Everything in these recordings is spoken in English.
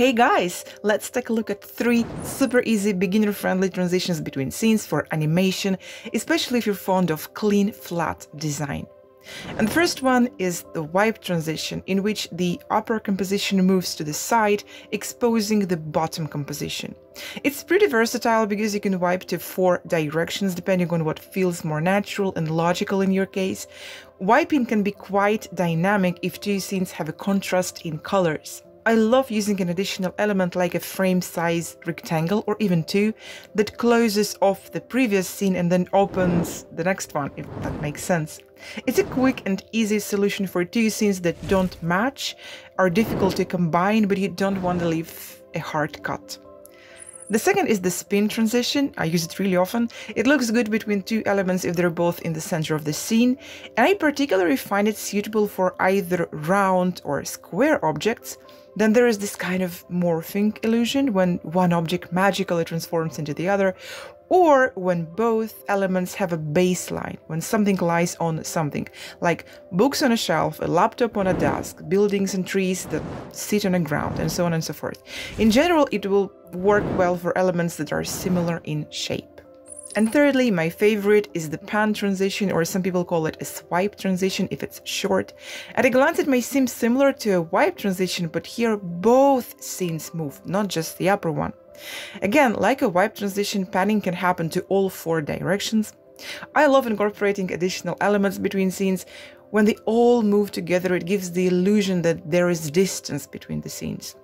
Hey guys, let's take a look at 3 super easy beginner-friendly transitions between scenes for animation, especially if you're fond of clean, flat design. And the first one is the wipe transition, in which the upper composition moves to the side, exposing the bottom composition. It's pretty versatile because you can wipe to 4 directions depending on what feels more natural and logical in your case. Wiping can be quite dynamic if 2 scenes have a contrast in colors. I love using an additional element like a frame size rectangle or even 2 that closes off the previous scene and then opens the next one, if that makes sense. It's a quick and easy solution for 2 scenes that don't match, are difficult to combine, but you don't want to leave a hard cut. The second is the spin transition. I use it really often. It looks good between 2 elements if they're both in the center of the scene, and I particularly find it suitable for either round or square objects. Then there is this kind of morphing illusion when one object magically transforms into the other, or when both elements have a baseline, when something lies on something, like books on a shelf, a laptop on a desk, buildings and trees that sit on the ground, and so on and so forth. In general, it will work well for elements that are similar in shape. And thirdly, my favorite is the pan transition, or some people call it a swipe transition if it's short. At a glance, it may seem similar to a wipe transition, but here both scenes move, not just the upper one. Again, like a wipe transition, panning can happen to all 4 directions. I love incorporating additional elements between scenes. When they all move together, it gives the illusion that there is distance between the scenes.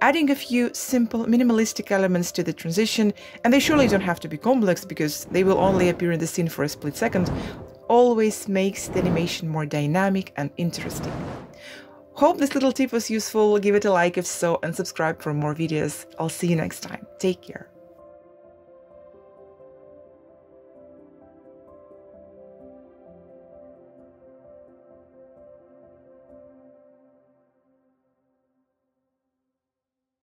Adding a few simple, minimalistic elements to the transition, and they surely don't have to be complex because they will only appear in the scene for a split second, always makes the animation more dynamic and interesting. Hope this little tip was useful. Give it a like if so, and subscribe for more videos. I'll see you next time. Take care.